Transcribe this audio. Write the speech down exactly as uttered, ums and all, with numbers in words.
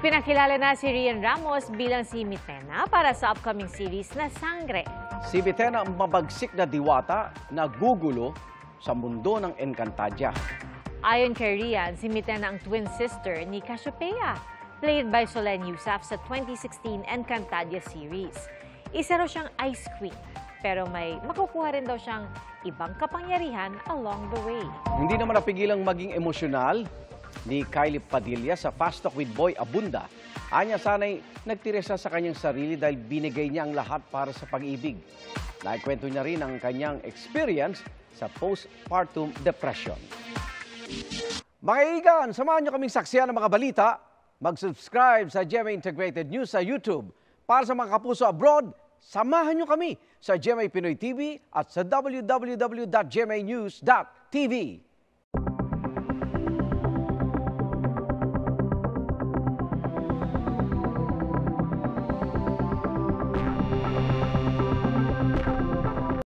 Ipinakilala na si Rhian Ramos bilang si Mitena para sa upcoming series na Sang'gre. Si Mitena ang mabagsik na diwata na gugulo sa mundo ng Encantadia. Ayon kay Rhian, si Mitena ang twin sister ni Cassopea, played by Solenn Heussaff sa twenty sixteen Encantadia series. Isa raw siyang ice queen, pero may makukuha rin daw siyang ibang kapangyarihan along the way. Hindi naman napigilang maging emosyonal ni Kylie Padilla sa Fast Talk with Boy Abunda. Anya sana'y nagtiresa sa kanyang sarili dahil binigay niya ang lahat para sa pag-ibig. Naikwento niya rin ang kanyang experience sa postpartum depression. Mga igan, samahan niyo kaming saksihan ng mga balita. Mag-subscribe sa G M A Integrated News sa YouTube. Para sa mga kapuso abroad, samahan niyo kami sa G M A Pinoy T V at sa w w w dot g m a news dot t v.